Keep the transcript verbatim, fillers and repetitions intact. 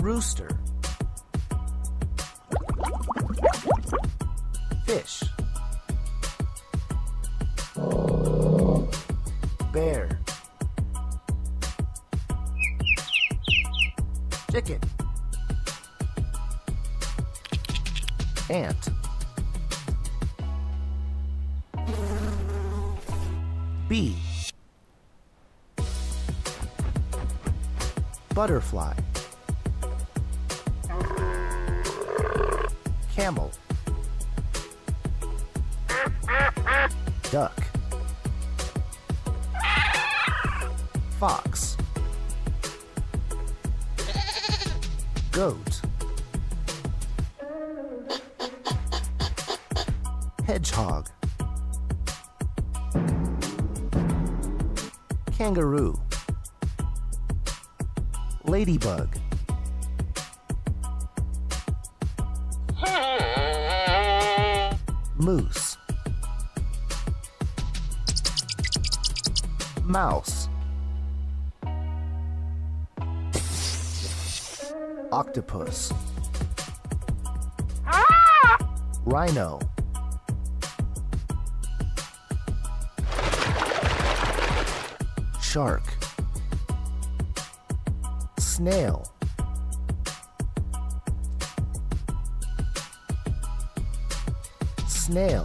Rooster. Fish. Bear. Chicken. Ant. Bee. Butterfly. Camel. Duck. Fox. Goat. Hedgehog. Kangaroo. Ladybug. Moose. Mouse. Octopus. Rhino. Shark. Snail. Snail.